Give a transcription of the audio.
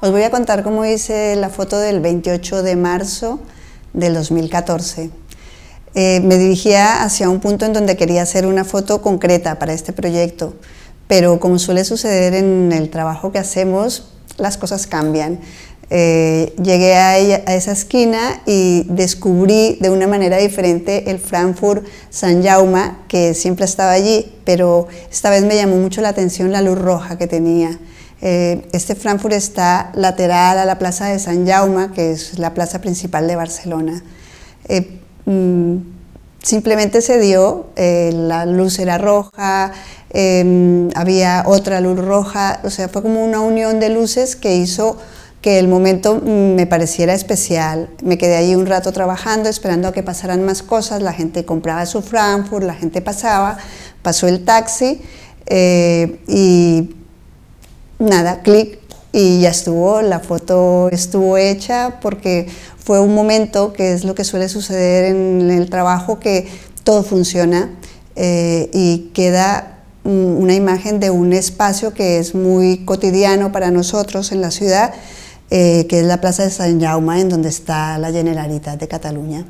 Os voy a contar cómo hice la foto del 28 de marzo del 2014. Me dirigía hacia un punto en donde quería hacer una foto concreta para este proyecto, pero como suele suceder en el trabajo que hacemos, las cosas cambian. Llegué a esa esquina y descubrí de una manera diferente el Frankfurt Sant Jaume, que siempre estaba allí, pero esta vez me llamó mucho la atención la luz roja que tenía. Este Frankfurt está lateral a la plaza de Sant Jaume, que es la plaza principal de Barcelona. Simplemente se dio, la luz era roja, había otra luz roja, o sea, fue como una unión de luces que hizo que el momento me pareciera especial. Me quedé allí un rato trabajando, esperando a que pasaran más cosas. La gente compraba su Frankfurt, la gente pasaba, pasó el taxi y nada, clic y ya estuvo, la foto estuvo hecha, porque fue un momento que es lo que suele suceder en el trabajo, que todo funciona y queda una imagen de un espacio que es muy cotidiano para nosotros en la ciudad, que es la plaça de Sant Jaume, en donde está la Generalitat de Catalunya.